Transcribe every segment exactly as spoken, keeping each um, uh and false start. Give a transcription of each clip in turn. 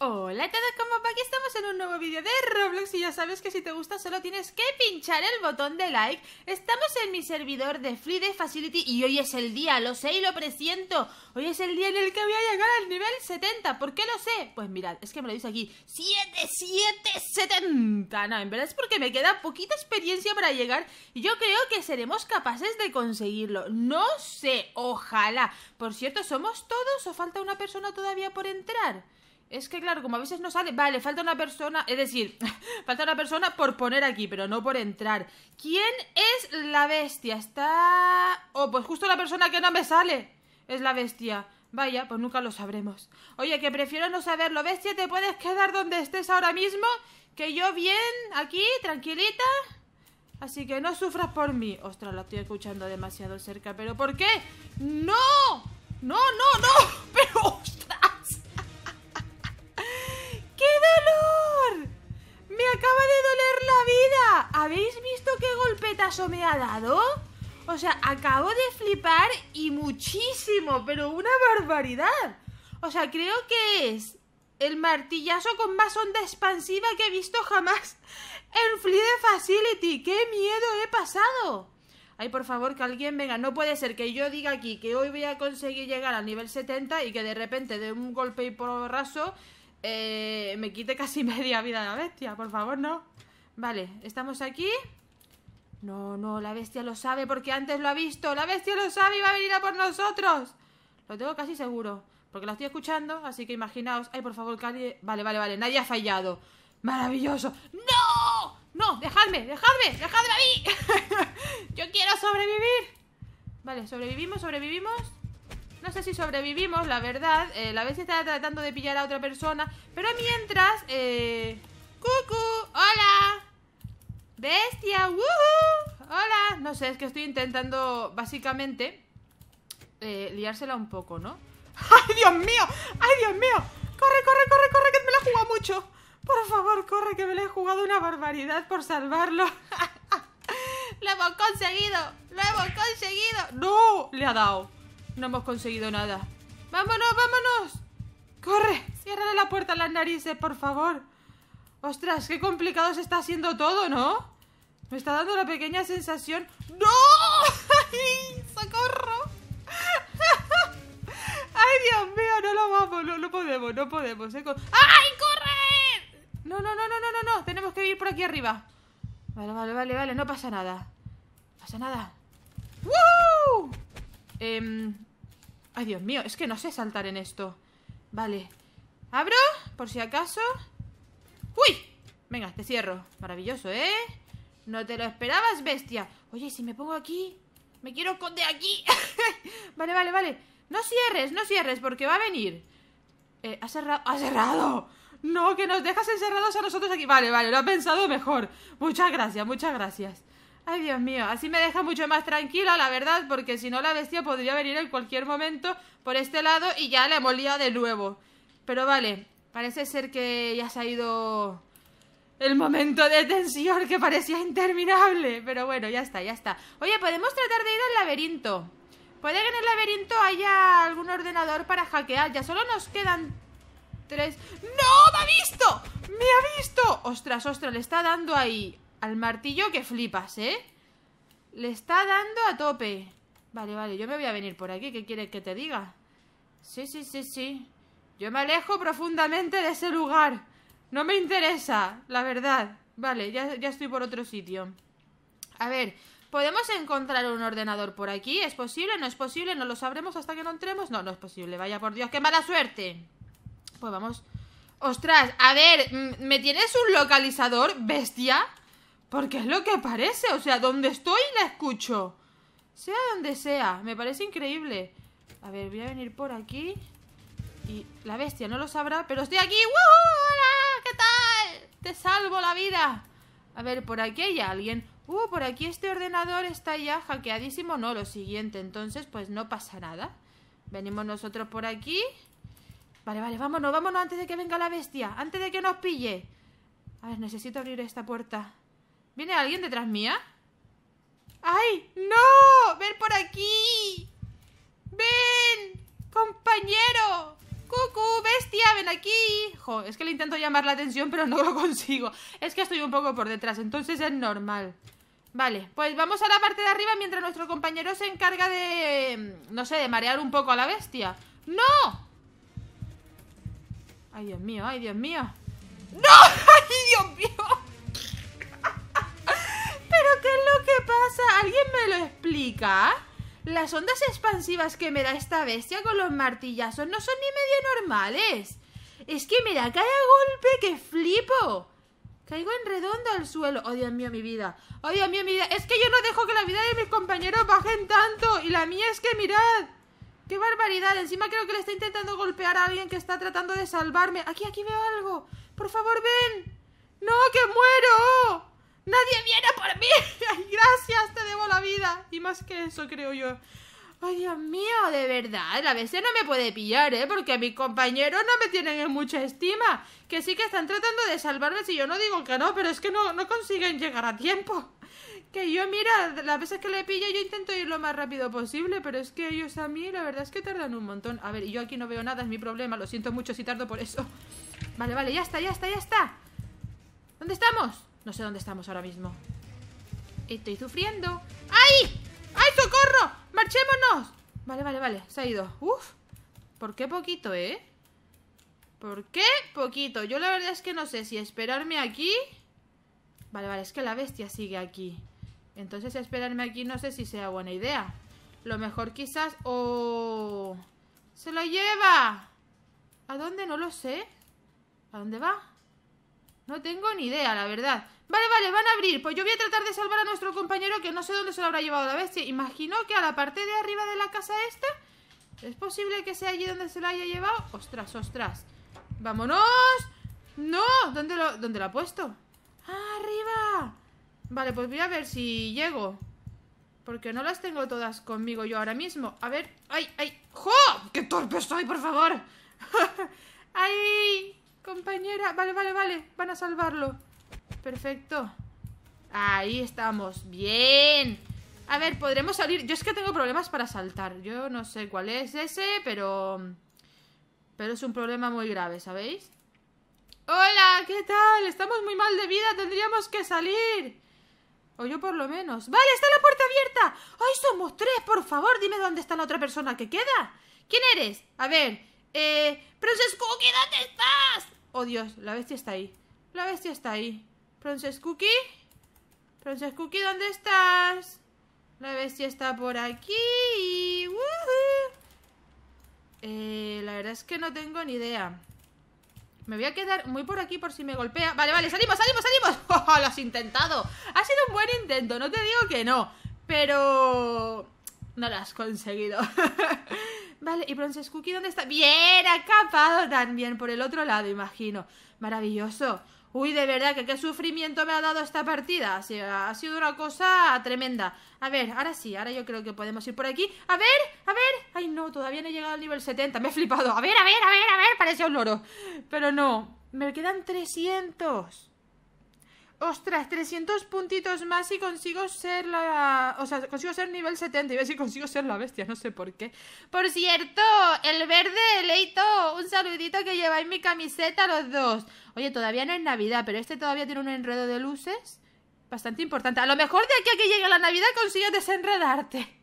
Hola a todos, como aquí estamos en un nuevo vídeo de Roblox y ya sabes que si te gusta solo tienes que pinchar el botón de like. Estamos en mi servidor de Flee the Facility y hoy es el día, lo sé y lo presiento. Hoy es el día en el que voy a llegar al nivel setenta, ¿por qué lo sé? Pues mirad, es que me lo dice aquí, siete siete setenta. No, en verdad es porque me queda poquita experiencia para llegar y yo creo que seremos capaces de conseguirlo. No sé, ojalá. Por cierto, ¿somos todos o falta una persona todavía por entrar? Es que claro, como a veces no sale... Vale, falta una persona... Es decir, falta una persona por poner aquí, pero no por entrar. ¿Quién es la bestia? Está... Oh, pues justo la persona que no me sale es la bestia. Vaya, pues nunca lo sabremos. Oye, que prefiero no saberlo. Bestia, te puedes quedar donde estés ahora mismo, que yo bien, aquí, tranquilita. Así que no sufras por mí. Ostras, la estoy escuchando demasiado cerca. ¿Pero por qué? ¡No! ¡No, no, no! ¡Pero ostras! ¡Me acaba de doler la vida! ¿Habéis visto qué golpetazo me ha dado? O sea, acabo de flipar y muchísimo, pero una barbaridad. O sea, creo que es el martillazo con más onda expansiva que he visto jamás en Flee the Facility. ¡Qué miedo he pasado! Ay, por favor, que alguien venga. No puede ser que yo diga aquí que hoy voy a conseguir llegar al nivel setenta y que de repente de un golpe y porrazo... Eh, me quite casi media vida la bestia, por favor, no. Vale, estamos aquí. No, no, la bestia lo sabe porque antes lo ha visto. La bestia lo sabe y va a venir a por nosotros. Lo tengo casi seguro, porque la estoy escuchando, así que imaginaos. Ay, por favor, Cari... Vale, vale, vale, nadie ha fallado. Maravilloso. ¡No! ¡No! ¡Dejadme! ¡Dejadme! ¡Dejadme a mí! ¡Yo quiero sobrevivir! Vale, sobrevivimos, sobrevivimos. No sé si sobrevivimos, la verdad. eh, La bestia está tratando de pillar a otra persona. Pero mientras... Eh... ¡Cucu! ¡Hola! ¡Bestia! ¡Woohoo! ¡Hola! No sé, es que estoy intentando, básicamente, eh, liársela un poco, ¿no? ¡Ay, Dios mío! ¡Ay, Dios mío! ¡Corre, corre, corre, corre! ¡Que me la he jugado mucho! Por favor, corre, que me la he jugado una barbaridad por salvarlo. ¡Lo hemos conseguido! ¡Lo hemos conseguido! ¡No! Le ha dado. No hemos conseguido nada. ¡Vámonos, vámonos! ¡Corre! Ciérrale la puerta a las narices, por favor. ¡Ostras, qué complicado se está haciendo todo, ¿no? Me está dando la pequeña sensación... ¡No! ¡Ay, socorro! ¡Ay, Dios mío! No lo vamos, no, no podemos, no podemos. ¡Ay, corre! No, no, no, no, no, no, no. Tenemos que ir por aquí arriba. Vale, vale, vale, vale. No pasa nada. No pasa nada. ¡Woo! Eh... Ay, Dios mío, es que no sé saltar en esto. Vale. Abro, por si acaso. ¡Uy! Venga, te cierro. Maravilloso, ¿eh? No te lo esperabas, bestia. Oye, si me pongo aquí... Me quiero esconder aquí. Vale, vale, vale. No cierres, no cierres, porque va a venir. Eh, ha cerrado... ¡Ha cerrado! No, que nos dejas encerrados a nosotros aquí. Vale, vale, lo ha pensado mejor. Muchas gracias, muchas gracias. Ay, Dios mío, así me deja mucho más tranquila, la verdad, porque si no la bestia podría venir en cualquier momento por este lado y ya la hemos liado de nuevo. Pero vale, parece ser que ya se ha ido el momento de tensión que parecía interminable. Pero bueno, ya está, ya está. Oye, podemos tratar de ir al laberinto. Puede que en el laberinto haya algún ordenador para hackear. Ya solo nos quedan tres... ¡No! ¡Me ha visto! ¡Me ha visto! Ostras, ostras, le está dando ahí... Al martillo que flipas, ¿eh? Le está dando a tope. Vale, vale, yo me voy a venir por aquí. ¿Qué quieres que te diga? Sí, sí, sí, sí. Yo me alejo profundamente de ese lugar. No me interesa, la verdad. Vale, ya, ya estoy por otro sitio. A ver, ¿podemos encontrar un ordenador por aquí? ¿Es posible? ¿No es posible? ¿No lo sabremos hasta que no entremos? No, no es posible, vaya por Dios, qué mala suerte. Pues vamos. Ostras, a ver, ¿me tienes un localizador, bestia? Porque es lo que parece, o sea, donde estoy la escucho. Sea donde sea, me parece increíble. A ver, voy a venir por aquí. Y la bestia no lo sabrá, pero estoy aquí. ¡Hola! ¿Qué tal? Te salvo la vida. A ver, por aquí hay alguien. Uh, por aquí este ordenador está ya hackeadísimo. No, lo siguiente, entonces, pues no pasa nada. Venimos nosotros por aquí. Vale, vale, vámonos, vámonos antes de que venga la bestia. Antes de que nos pille. A ver, necesito abrir esta puerta. ¿Viene alguien detrás mía? ¡Ay! ¡No! ¡Ven por aquí! ¡Ven! ¡Compañero! Cucu, bestia, ven aquí. Jo, es que le intento llamar la atención, pero no lo consigo. Es que estoy un poco por detrás, entonces es normal. Vale, pues vamos a la parte de arriba mientras nuestro compañero se encarga de... no sé, de marear un poco a la bestia. ¡No! Ay, Dios mío, ay, Dios mío. ¡No! ¡Ay, Dios mío! ¿Pero qué es lo que pasa? ¿Alguien me lo explica? Las ondas expansivas que me da esta bestia con los martillazos no son ni medio normales. Es que me da cada golpe que flipo. Caigo en redondo al suelo. Oh, Dios mío, mi vida. Oh, Dios mío, mi vida. Es que yo no dejo que la vida de mis compañeros bajen tanto. Y la mía es que, mirad. ¡Qué barbaridad! Encima creo que le está intentando golpear a alguien que está tratando de salvarme. Aquí, aquí veo algo. Por favor, ven. No, que muero. ¡Nadie viene por mí! ¡Ay, gracias! Te debo la vida. Y más que eso, creo yo. ¡Ay, Dios mío! De verdad, la bestia no me puede pillar, ¿eh? Porque mis compañeros no me tienen en mucha estima. Que sí que están tratando de salvarme, si yo no digo que no, pero es que no, no consiguen llegar a tiempo. Que yo, mira, las veces que le pillo yo intento ir lo más rápido posible, pero es que ellos a mí, la verdad es que tardan un montón. A ver, yo aquí no veo nada, es mi problema. Lo siento mucho si tardo por eso. Vale, vale, ya está, ya está, ya está. ¿Dónde estamos? No sé dónde estamos ahora mismo. Estoy sufriendo. ¡Ay! ¡Ay, socorro! ¡Marchémonos! Vale, vale, vale, se ha ido. Uf, ¿por qué poquito, eh? ¿Por qué poquito? Yo la verdad es que no sé si esperarme aquí. Vale, vale, es que la bestia sigue aquí. Entonces esperarme aquí no sé si sea buena idea. Lo mejor quizás... ¡Oh! ¡Se lo lleva! ¿A dónde? No lo sé. ¿A dónde va? No tengo ni idea, la verdad. Vale, vale, van a abrir. Pues yo voy a tratar de salvar a nuestro compañero, que no sé dónde se lo habrá llevado la bestia. Imagino que a la parte de arriba de la casa esta. ¿Es posible que sea allí donde se la haya llevado? ¡Ostras, ostras! ¡Vámonos! ¡No! ¿Dónde lo, dónde lo ha puesto? ¡Ah, arriba! Vale, pues voy a ver si llego. Porque no las tengo todas conmigo yo ahora mismo. A ver... ¡Ay, ay! ¡Jo! ¡Qué torpe soy, por favor! ¡Ay! Compañera, vale, vale, vale, van a salvarlo. Perfecto. Ahí estamos, bien. A ver, podremos salir. Yo es que tengo problemas para saltar. Yo no sé cuál es ese, pero Pero es un problema muy grave, ¿sabéis? Hola, ¿qué tal? Estamos muy mal de vida, tendríamos que salir. O yo por lo menos. Vale, está la puerta abierta. Ay, somos tres, por favor, dime dónde está la otra persona que queda. ¿Quién eres? A ver, eh... Princess Cookie, ¿dónde estás? Oh, Dios, la bestia está ahí. La bestia está ahí. Princess Cookie. Princess Cookie, ¿dónde estás? La bestia está por aquí. ¡Woohoo! Eh, la verdad es que no tengo ni idea. Me voy a quedar muy por aquí por si me golpea. Vale, vale, salimos, salimos, salimos. ¡Oh, lo has intentado! Ha sido un buen intento, no te digo que no. Pero... no lo has conseguido. Vale, y Princess Cookie, ¿dónde está? Bien, ha escapado también por el otro lado, imagino. Maravilloso. Uy, de verdad, que qué sufrimiento me ha dado esta partida. O sea, ha sido una cosa tremenda. A ver, ahora sí, ahora yo creo que podemos ir por aquí. A ver, a ver. Ay, no, todavía no he llegado al nivel setenta, me he flipado. A ver, a ver, a ver, a ver, parecía un loro. Pero no, me quedan trescientos. Ostras, trescientos puntitos más y consigo ser la... O sea, consigo ser nivel setenta. Y a ver si consigo ser la bestia, no sé por qué. Por cierto, el verde, Leito, un saludito que lleváis mi camiseta los dos. Oye, todavía no es Navidad, pero este todavía tiene un enredo de luces bastante importante. A lo mejor de aquí a que llegue la Navidad consigues desenredarte.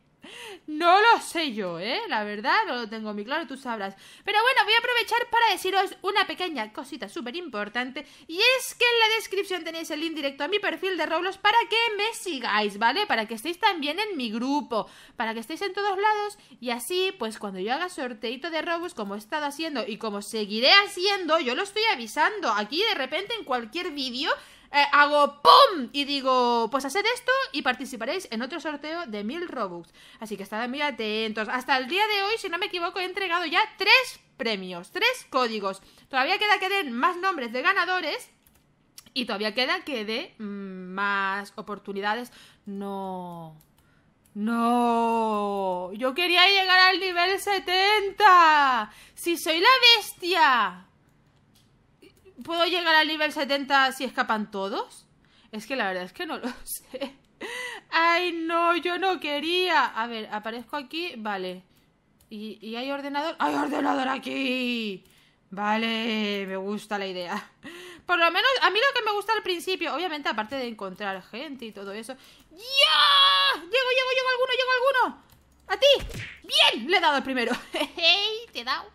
No lo sé yo, ¿eh? La verdad no lo tengo muy claro, tú sabrás. Pero bueno, voy a aprovechar para deciros una pequeña cosita súper importante. Y es que en la descripción tenéis el link directo a mi perfil de Roblox para que me sigáis, ¿vale? Para que estéis también en mi grupo, para que estéis en todos lados. Y así, pues cuando yo haga sorteito de Robux, como he estado haciendo y como seguiré haciendo, yo lo estoy avisando. Aquí de repente en cualquier vídeo... Eh, hago ¡pum! Y digo, pues haced esto y participaréis en otro sorteo de mil Robux. Así que estad muy atentos. Hasta el día de hoy, si no me equivoco, he entregado ya tres premios, tres códigos. Todavía queda que den más nombres de ganadores y todavía queda que dé mmm, más oportunidades. No... No... Yo quería llegar al nivel setenta. Si soy la bestia... ¿Puedo llegar al nivel setenta si escapan todos? Es que la verdad es que no lo sé. Ay, no, yo no quería. A ver, aparezco aquí, vale. ¿Y, y hay ordenador? ¡Hay ordenador aquí! Vale, me gusta la idea. Por lo menos, a mí lo que me gusta al principio, obviamente, aparte de encontrar gente y todo eso. ¡Ya! ¡Llego, llego, llego alguno, llego alguno! ¡A ti! ¡Bien! Le he dado el primero. ¡Hey! Te he dado.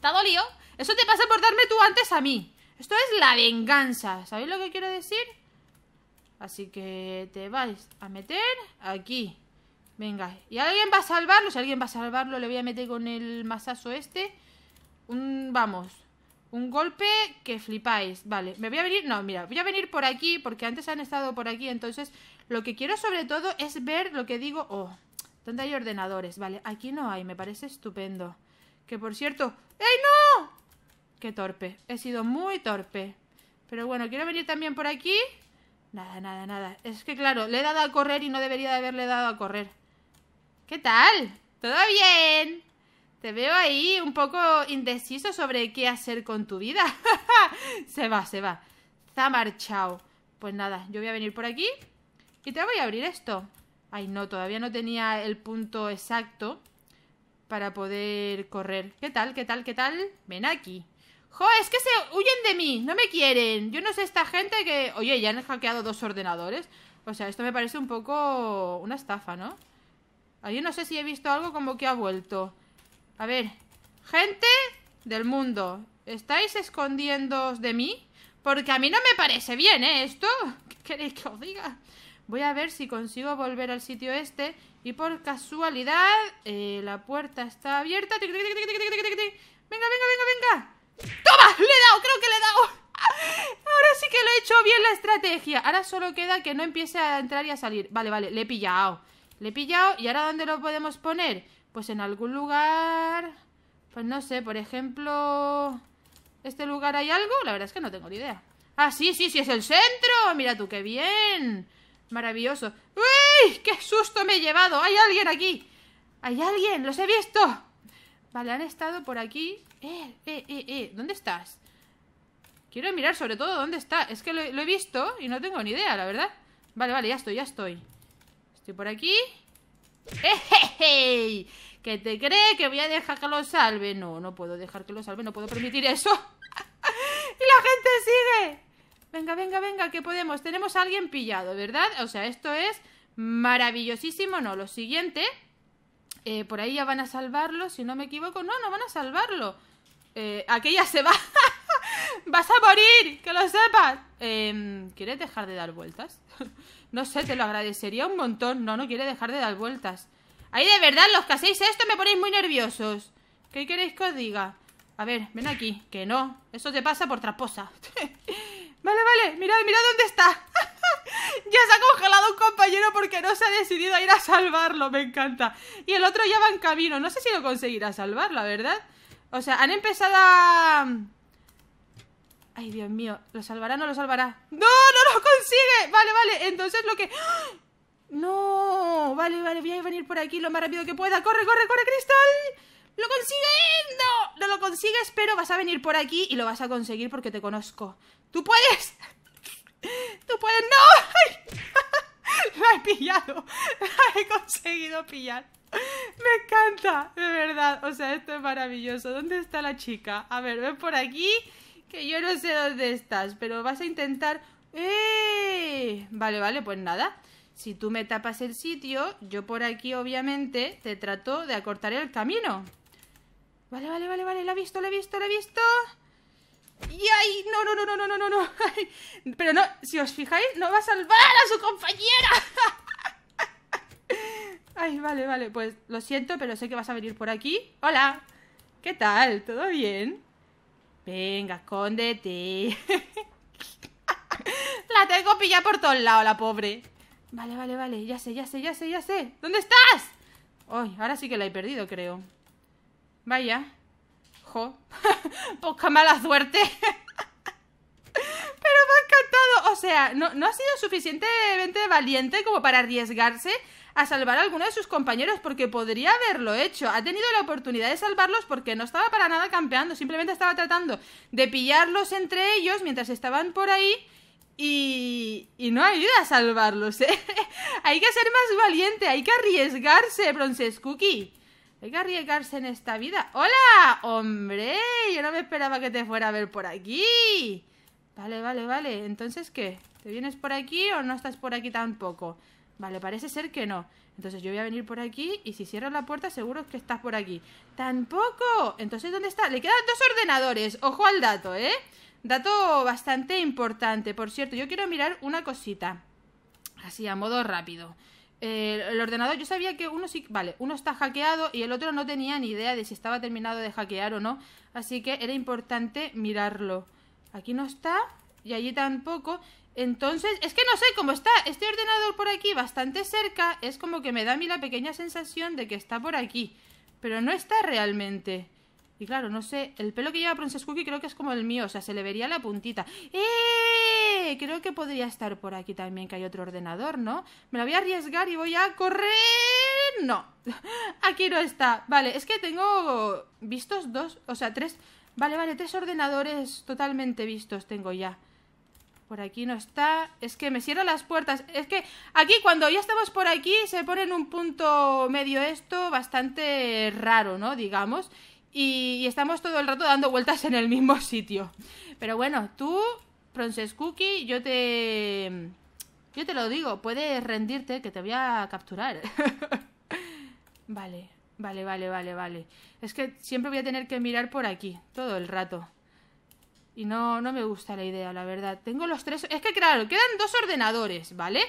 ¿Te ha dolido? Eso te pasa por darme tú antes a mí. Esto es la venganza. ¿Sabéis lo que quiero decir? Así que te vais a meter aquí. Venga, y alguien va a salvarlo. Si alguien va a salvarlo, le voy a meter con el masazo este. Un, vamos, un golpe que flipáis. Vale, me voy a venir, no, mira, voy a venir por aquí, porque antes han estado por aquí. Entonces, lo que quiero sobre todo es ver lo que digo. Oh, ¿dónde hay ordenadores? Vale, aquí no hay, me parece estupendo. Que por cierto, ¡ey, no! Qué torpe, he sido muy torpe. Pero bueno, quiero venir también por aquí. Nada, nada, nada, es que claro, le he dado a correr y no debería de haberle dado a correr. ¿Qué tal? ¿Todo bien? Te veo ahí un poco indeciso sobre qué hacer con tu vida. Se va, se va. Se ha marchado. Pues nada, yo voy a venir por aquí y te voy a abrir esto. Ay, no, todavía no tenía el punto exacto para poder correr. ¿Qué tal, qué tal, qué tal? Ven aquí. ¡Jo, es que se huyen de mí! ¡No me quieren! Yo no sé esta gente que... Oye, ya han hackeado dos ordenadores. O sea, esto me parece un poco... una estafa, ¿no? Ahí no sé si he visto algo como que ha vuelto. A ver, gente del mundo, ¿estáis escondiéndoos de mí? Porque a mí no me parece bien, ¿eh? Esto, ¿qué queréis que os diga? Voy a ver si consigo volver al sitio este. Y por casualidad, eh, la puerta está abierta. Venga, venga, venga, venga. ¡Toma! Le he dado, creo que le he dado. Ahora sí que lo he hecho bien la estrategia. Ahora solo queda que no empiece a entrar y a salir. Vale, vale, le he pillado. Le he pillado, ¿y ahora dónde lo podemos poner? Pues en algún lugar... Pues no sé, por ejemplo... ¿Este lugar hay algo? La verdad es que no tengo ni idea. ¡Ah, sí, sí, sí! ¡Es el centro! ¡Mira tú, qué bien! ¡Maravilloso! ¡Uy! ¡Qué susto me he llevado! ¡Hay alguien aquí! ¡Hay alguien! ¡Los he visto! Vale, han estado por aquí... ¡Eh, eh, eh, eh! ¿Dónde estás? Quiero mirar sobre todo dónde está. Es que lo, lo he visto y no tengo ni idea, la verdad. Vale, vale, ya estoy, ya estoy. Estoy por aquí... ¡Ey! ¿Qué te cree que voy a dejar que lo salve? No, no puedo dejar que lo salve, no puedo permitir eso. Y la gente sigue. Venga, venga, venga, que podemos. Tenemos a alguien pillado, ¿verdad? O sea, esto es maravillosísimo. No, lo siguiente eh, por ahí ya van a salvarlo, si no me equivoco. No, no van a salvarlo. eh, Aquella se va. ¡Vas a morir! ¡Que lo sepas! Eh, ¿Quieres dejar de dar vueltas? No sé, te lo agradecería un montón. No, no quiere dejar de dar vueltas. ¡Ay, de verdad! Los que hacéis esto me ponéis muy nerviosos. ¿Qué queréis que os diga? A ver, ven aquí. Que no. Eso te pasa por tramposa. Vale, vale. Mirad, mirad dónde está. Ya se ha congelado un compañero porque no se ha decidido a ir a salvarlo. Me encanta. Y el otro ya va en camino. No sé si lo conseguirá salvar, la verdad. O sea, han empezado a... Ay, Dios mío, ¿lo salvará o no lo salvará? ¡No, no lo consigue! Vale, vale, entonces lo que... ¡Ah! ¡No! Vale, vale, voy a venir por aquí lo más rápido que pueda. ¡Corre, corre, corre, Cristal! ¡Lo consigue! ¡No! No lo consigues, pero vas a venir por aquí y lo vas a conseguir porque te conozco. ¡Tú puedes! ¡Tú puedes! ¡No! ¡Ay! ¡La he pillado! ¡La he conseguido pillar! ¡Me encanta! De verdad, o sea, esto es maravilloso. ¿Dónde está la chica? A ver, ven por aquí... Que yo no sé dónde estás, pero vas a intentar... ¡Eh! Vale, vale, pues nada. Si tú me tapas el sitio, yo por aquí obviamente te trato de acortar el camino. Vale, vale, vale, vale, la he visto, la he visto, la he visto. ¡Y ay! No, no, no, no, no, no, no. Pero no, si os fijáis, no va a salvar a su compañera. Ay, vale, vale, pues lo siento, pero sé que vas a venir por aquí. Hola, ¿qué tal? ¿Todo bien? Venga, escóndete. La tengo pillada por todos lados, la pobre. Vale, vale, vale, ya sé, ya sé, ya sé, ya sé. ¿Dónde estás? Ay, ahora sí que la he perdido, creo. Vaya. Jo. Pues qué mala suerte. Pero me ha encantado. O sea, no, no ha sido suficientemente valiente como para arriesgarse a salvar a alguno de sus compañeros, porque podría haberlo hecho. Ha tenido la oportunidad de salvarlos porque no estaba para nada campeando, simplemente estaba tratando de pillarlos entre ellos mientras estaban por ahí y, y no ha ido a salvarlos, ¿eh? Hay que ser más valiente, hay que arriesgarse, Princess Cookie. Hay que arriesgarse en esta vida. ¡Hola! ¡Hombre! Yo no me esperaba que te fuera a ver por aquí. Vale, vale, vale. ¿Entonces qué? ¿Te vienes por aquí o no estás por aquí tampoco? Vale, parece ser que no. Entonces yo voy a venir por aquí y si cierro la puerta seguro que estás por aquí. ¡Tampoco! Entonces, ¿dónde está? Le quedan dos ordenadores. Ojo al dato, ¿eh? Dato bastante importante. Por cierto, yo quiero mirar una cosita. Así, a modo rápido. Eh, el ordenador, yo sabía que uno sí... Vale, uno está hackeado y el otro no tenía ni idea de si estaba terminado de hackear o no. Así que era importante mirarlo. Aquí no está y allí tampoco. Entonces, es que no sé cómo está. Este ordenador por aquí, bastante cerca, es como que me da a mí la pequeña sensación de que está por aquí. Pero no está realmente... Y claro, no sé, el pelo que lleva Princess Cookie creo que es como el mío, o sea, se le vería la puntita. ¡Eh! Creo que podría estar por aquí también, que hay otro ordenador, ¿no? Me la voy a arriesgar y voy a correr... ¡No! Aquí no está. Vale, es que tengo vistos dos, o sea, tres... Vale, vale, tres ordenadores totalmente vistos tengo ya. Por aquí no está... Es que me cierran las puertas. Es que aquí, cuando ya estamos por aquí, se pone en un punto medio esto bastante raro, ¿no? Digamos... Y estamos todo el rato dando vueltas en el mismo sitio. Pero bueno, tú, Princess Cookie, yo te... Yo te lo digo, puedes rendirte que te voy a capturar. Vale, vale, vale, vale, vale. Es que siempre voy a tener que mirar por aquí, todo el rato. Y no, no me gusta la idea, la verdad. Tengo los tres... Es que claro, quedan dos ordenadores, ¿vale?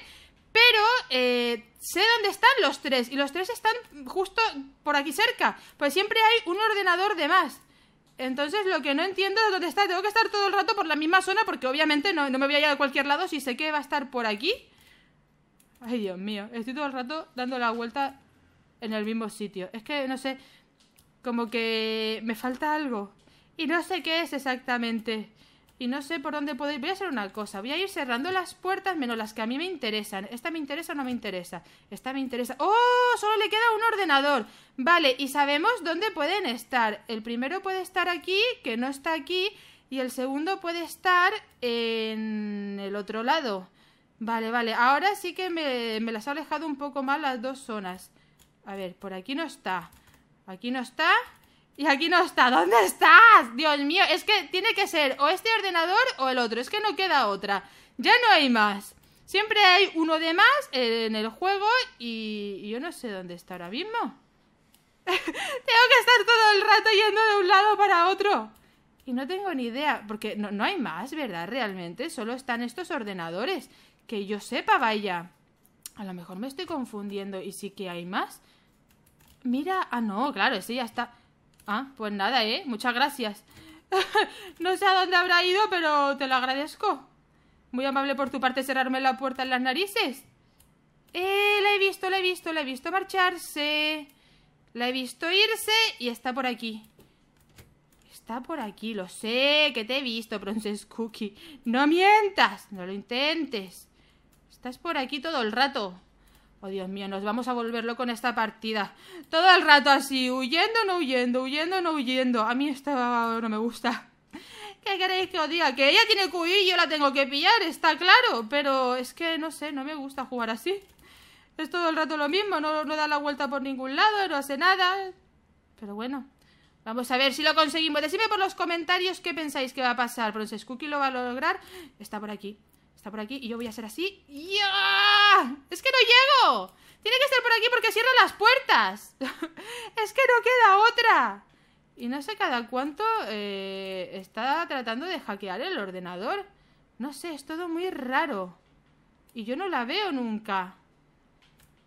Pero eh, sé dónde están los tres. Y los tres están justo por aquí cerca. Pues siempre hay un ordenador de más. Entonces lo que no entiendo es dónde está. Tengo que estar todo el rato por la misma zona. Porque obviamente no, no me voy a ir a cualquier lado si sé que va a estar por aquí. Ay, Dios mío. Estoy todo el rato dando la vuelta en el mismo sitio. Es que no sé. Como que me falta algo. Y no sé qué es exactamente. Y no sé por dónde puedo ir. Voy a hacer una cosa. Voy a ir cerrando las puertas menos las que a mí me interesan. ¿Esta me interesa o no me interesa? Esta me interesa. ¡Oh! Solo le queda un ordenador. Vale, y sabemos dónde pueden estar. El primero puede estar aquí, que no está aquí. Y el segundo puede estar en el otro lado. Vale, vale. Ahora sí que me, me las ha alejado un poco más las dos zonas. A ver, por aquí no está. Aquí no está... Y aquí no está. ¿Dónde estás? Dios mío, es que tiene que ser o este ordenador o el otro. Es que no queda otra. Ya no hay más. Siempre hay uno de más en el juego y yo no sé dónde está ahora mismo. Tengo que estar todo el rato yendo de un lado para otro. Y no tengo ni idea, porque no, no hay más, ¿verdad? Realmente solo están estos ordenadores. Que yo sepa, vaya. A lo mejor me estoy confundiendo y sí que hay más. Mira, ah no, claro, ese ya está... Ah, pues nada, ¿eh? Muchas gracias. No sé a dónde habrá ido, pero te lo agradezco. Muy amable por tu parte cerrarme la puerta en las narices. Eh, la he visto, la he visto, la he visto marcharse. La he visto irse y está por aquí. Está por aquí, lo sé, que te he visto, Princess Cookie. No mientas, no lo intentes. Estás por aquí todo el rato. Oh, Dios mío, nos vamos a volverlo con esta partida. Todo el rato así, huyendo, no huyendo, huyendo, no huyendo. A mí esta no me gusta. ¿Qué queréis que os diga? Que ella tiene que huir y yo la tengo que pillar, está claro. Pero es que, no sé, no me gusta jugar así. Es todo el rato lo mismo, no, no da la vuelta por ningún lado, no hace nada. Pero bueno, vamos a ver si lo conseguimos. Decidme por los comentarios qué pensáis que va a pasar. Princess Cookie lo va a lograr. Está por aquí. Está por aquí y yo voy a hacer así. ¡Yeah! ¡Es que no llego! Tiene que estar por aquí porque cierran las puertas. Es que no queda otra. Y no sé cada cuánto eh, está tratando de hackear el ordenador. No sé, es todo muy raro. Y yo no la veo nunca.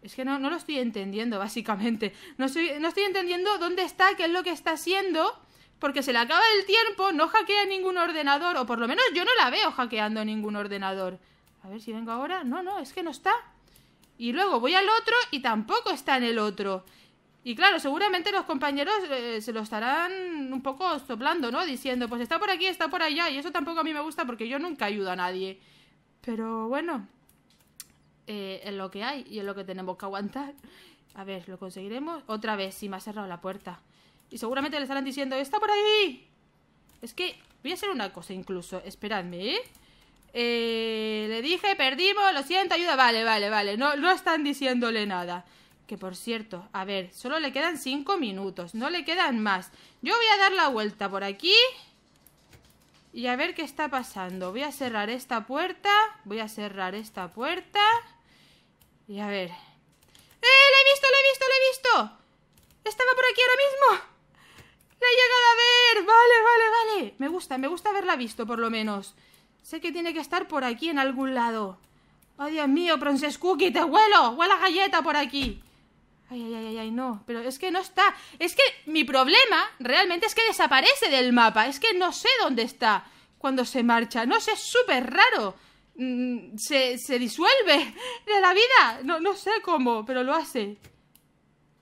Es que no, no lo estoy entendiendo, básicamente. No, soy, no estoy entendiendo dónde está, qué es lo que está haciendo... Porque se le acaba el tiempo, no hackea ningún ordenador. O por lo menos yo no la veo hackeando ningún ordenador. A ver si vengo ahora. No, no, es que no está. Y luego voy al otro y tampoco está en el otro. Y claro, seguramente los compañeros eh, se lo estarán un poco soplando, ¿no? Diciendo, pues está por aquí, está por allá. Y eso tampoco a mí me gusta porque yo nunca ayudo a nadie. Pero bueno, eh, es lo que hay y es lo que tenemos que aguantar. A ver, ¿lo conseguiremos? Otra vez, sí, me ha cerrado la puerta. Y seguramente le estarán diciendo, ¡está por ahí! Es que voy a hacer una cosa incluso. Esperadme, ¿eh? eh le dije, perdimos, lo siento, ayuda. Vale, vale, vale, no, no están diciéndole nada. Que por cierto, a ver, solo le quedan cinco minutos, no le quedan más. Yo voy a dar la vuelta por aquí y a ver qué está pasando. Voy a cerrar esta puerta, voy a cerrar esta puerta y a ver... ¡Eh! ¡La he visto, la he visto, la he visto! Estaba por aquí ahora mismo. La he llegado a ver. Vale, vale, vale. Me gusta, me gusta haberla visto por lo menos. Sé que tiene que estar por aquí en algún lado. ¡Ay, Dios mío, Princess Cookie, te huelo! ¡Huele a galleta por aquí! Ay, ay, ay, ay, no, pero es que no está. Es que mi problema realmente es que desaparece del mapa. Es que no sé dónde está cuando se marcha. No sé, es súper raro. Mm, se, se disuelve de la vida. No, no sé cómo, pero lo hace.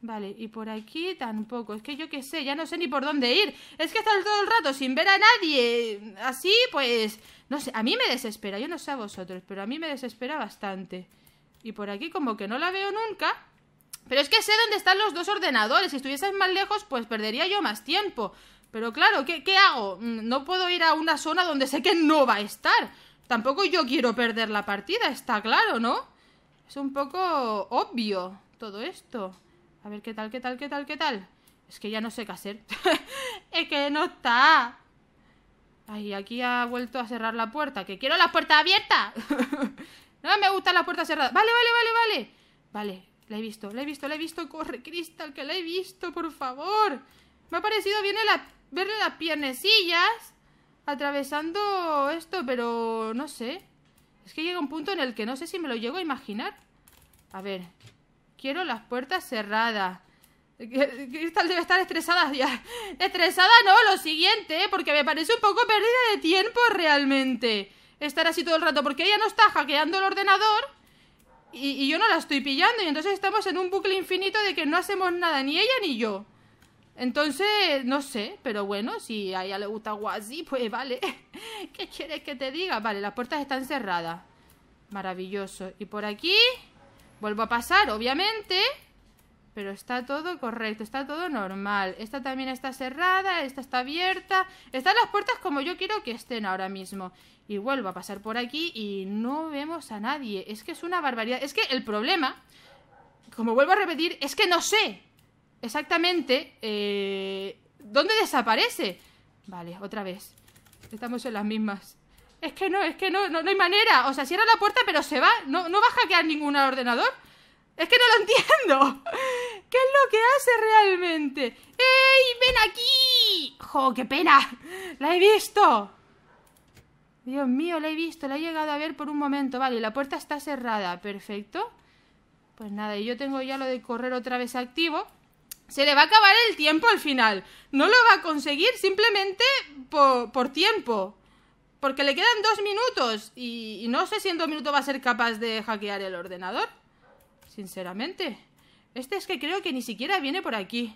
Vale, y por aquí tampoco. Es que yo qué sé, ya no sé ni por dónde ir. Es que estar todo el rato sin ver a nadie así, pues... No sé, a mí me desespera. Yo no sé a vosotros, pero a mí me desespera bastante. Y por aquí como que no la veo nunca... Pero es que sé dónde están los dos ordenadores. Si estuviesen más lejos, pues perdería yo más tiempo. Pero claro, ¿qué, qué hago? No puedo ir a una zona donde sé que no va a estar. Tampoco yo quiero perder la partida, está claro, ¿no? Es un poco obvio todo esto. A ver, ¿qué tal, qué tal, qué tal, qué tal? Es que ya no sé qué hacer. Es que no está. Ay, aquí ha vuelto a cerrar la puerta. ¡Que quiero la puerta abierta! No me gustan las puertas cerradas. Vale, vale, vale, vale. Vale. La he visto, la he visto, la he visto. Corre, Crystal, que la he visto, por favor. Me ha parecido bien la, verle las piernecillas atravesando esto, pero no sé. Es que llega un punto en el que no sé si me lo llego a imaginar. A ver, quiero las puertas cerradas. Crystal debe estar estresada ya. Estresada no, lo siguiente, ¿eh? Porque me parece un poco pérdida de tiempo realmente estar así todo el rato, porque ella no está hackeando el ordenador. Y, y yo no la estoy pillando. Y entonces estamos en un bucle infinito de que no hacemos nada, ni ella ni yo. Entonces, no sé. Pero bueno, si a ella le gusta algo así, pues vale. ¿Qué quieres que te diga? Vale, las puertas están cerradas. Maravilloso. Y por aquí vuelvo a pasar, obviamente. Pero está todo correcto, está todo normal. Esta también está cerrada, esta está abierta. Están las puertas como yo quiero que estén ahora mismo. Y vuelvo a pasar por aquí y no vemos a nadie. Es que es una barbaridad. Es que el problema, como vuelvo a repetir, es que no sé exactamente eh, dónde desaparece. Vale, otra vez. Estamos en las mismas. Es que no, es que no, no, no hay manera. O sea, cierra la puerta pero se va. No, no va a hackear ningún ordenador. Es que no lo entiendo. ¿Qué es lo que hace realmente? ¡Ey, ven aquí! ¡Jo, qué pena! ¡La he visto! Dios mío, la he visto, la he llegado a ver por un momento. Vale, la puerta está cerrada, perfecto. Pues nada, y yo tengo ya lo de correr otra vez activo. Se le va a acabar el tiempo al final. No lo va a conseguir simplemente por, por tiempo. Porque le quedan dos minutos y, y no sé si en dos minutos va a ser capaz de hackear el ordenador. Sinceramente. Este es que creo que ni siquiera viene por aquí.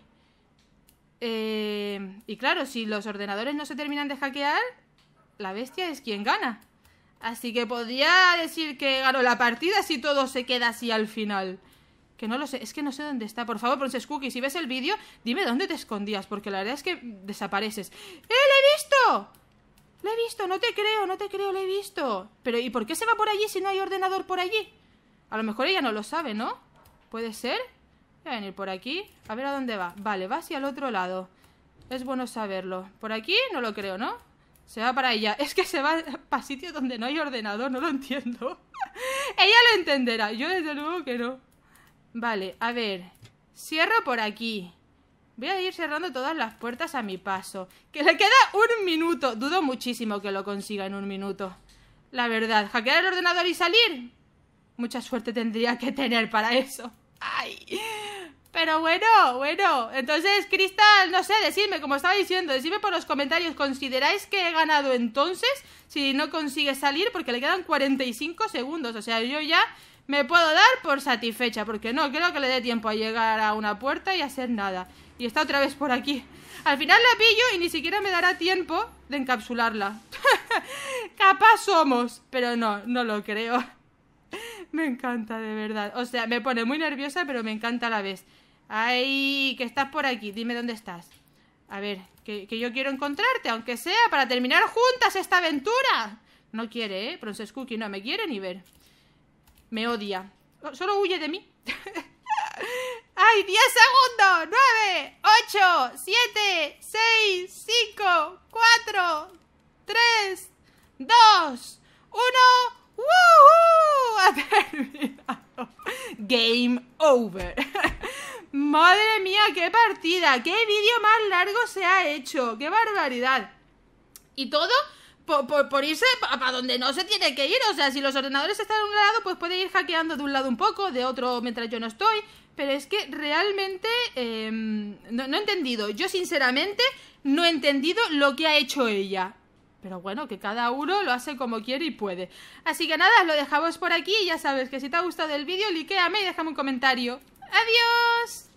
Eh, y claro, si los ordenadores no se terminan de hackear, la bestia es quien gana. Así que podría decir que ganó la partida si todo se queda así al final. Que no lo sé, es que no sé dónde está. Por favor, Princess Cookie, si ves el vídeo, dime dónde te escondías, porque la verdad es que desapareces. ¡Eh, la he visto! La he visto, no te creo, no te creo, la he visto. Pero, ¿y por qué se va por allí si no hay ordenador por allí? A lo mejor ella no lo sabe, ¿no? ¿Puede ser? Voy a venir por aquí, a ver a dónde va. Vale, va hacia el otro lado. Es bueno saberlo. Por aquí no lo creo, ¿no? Se va para ella. Es que se va para sitios donde no hay ordenador, no lo entiendo. Ella lo entenderá, yo desde luego que no. Vale, a ver. Cierro por aquí. Voy a ir cerrando todas las puertas a mi paso. Que le queda un minuto. Dudo muchísimo que lo consiga en un minuto. La verdad, hackear el ordenador y salir... Mucha suerte tendría que tener para eso. ¡Ay! Pero bueno, bueno. Entonces, Crystal, no sé, decidme, como estaba diciendo, decidme por los comentarios, ¿consideráis que he ganado entonces? Si no consigue salir, porque le quedan cuarenta y cinco segundos. O sea, yo ya me puedo dar por satisfecha, porque no creo que le dé tiempo a llegar a una puerta y hacer nada. Y está otra vez por aquí. Al final la pillo y ni siquiera me dará tiempo de encapsularla. Capaz somos, pero no, no lo creo. Me encanta, de verdad. O sea, me pone muy nerviosa, pero me encanta a la vez. Ay, que estás por aquí. Dime dónde estás. A ver, que, que yo quiero encontrarte, aunque sea para terminar juntas esta aventura. No quiere, ¿eh? Princess Cookie no me quiere ni ver. Me odia. Solo huye de mí. ¡Ay, diez segundos! nueve, ocho, siete, seis, cinco, cuatro, tres, dos, uno. ¡Woohoo! Ha terminado. Game over. Madre mía, qué partida. Qué vídeo más largo se ha hecho. Qué barbaridad. Y todo por, por, por irse para donde no se tiene que ir. O sea, si los ordenadores están a un lado, pues pueden ir hackeando de un lado un poco, de otro mientras yo no estoy. Pero es que realmente eh, no, no he entendido. Yo sinceramente no he entendido lo que ha hecho ella. Pero bueno, que cada uno lo hace como quiere y puede. Así que nada, lo dejamos por aquí. Y ya sabes que si te ha gustado el vídeo, likéame y déjame un comentario. ¡Adiós!